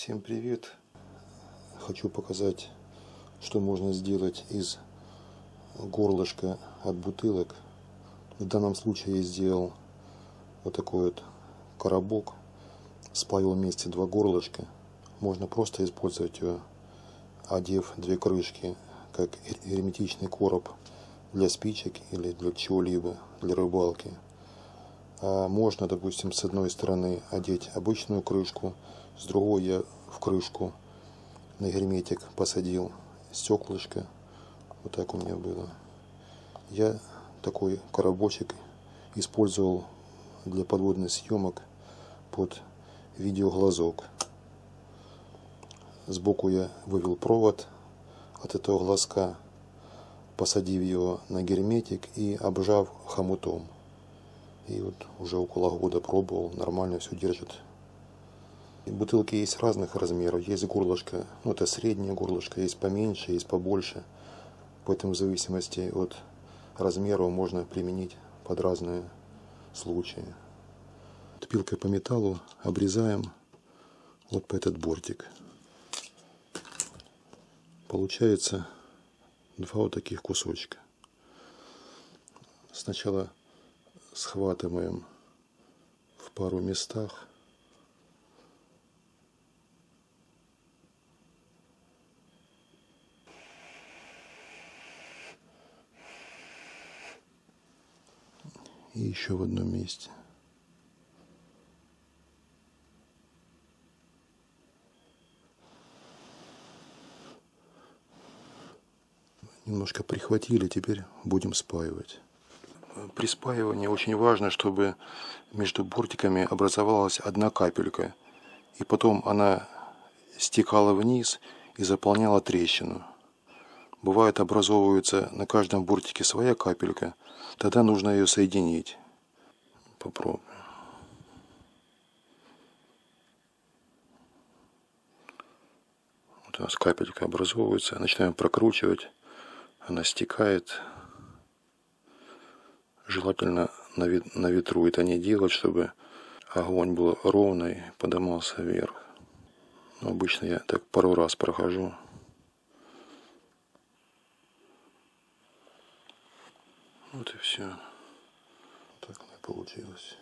Всем привет! Хочу показать, что можно сделать из горлышка от бутылок. В данном случае я сделал вот такой вот коробок, спаял вместе два горлышка. Можно просто использовать его, одев две крышки, как герметичный короб для спичек или для чего-либо, для рыбалки. А можно, допустим, с одной стороны одеть обычную крышку, с другой я в крышку на герметик посадил стеклышко. Вот так у меня было. Я такой коробочек использовал для подводных съемок под видеоглазок. Сбоку я вывел провод от этого глазка, посадив его на герметик и обжав хомутом. И вот уже около года пробовал, нормально все держит. Бутылки есть разных размеров. Есть горлышко, ну это среднее горлышко, есть поменьше, есть побольше. Поэтому в зависимости от размера можно применить под разные случаи. Пилкой по металлу обрезаем вот по этот бортик. Получается два вот таких кусочка. Сначала схватываем в пару местах. И еще в одном месте. Немножко прихватили, теперь будем спаивать. При спаивании очень важно, чтобы между бортиками образовалась одна капелька. И потом она стекала вниз и заполняла трещину. Бывает, образовывается на каждом бортике своя капелька, тогда нужно ее соединить. Попробуем. Вот у нас капелька образовывается, начинаем прокручивать, она стекает. Желательно на ветру это не делать, чтобы огонь был ровный, поднимался вверх. Но обычно я так пару раз прохожу. Вот и все. Так оно и получилось.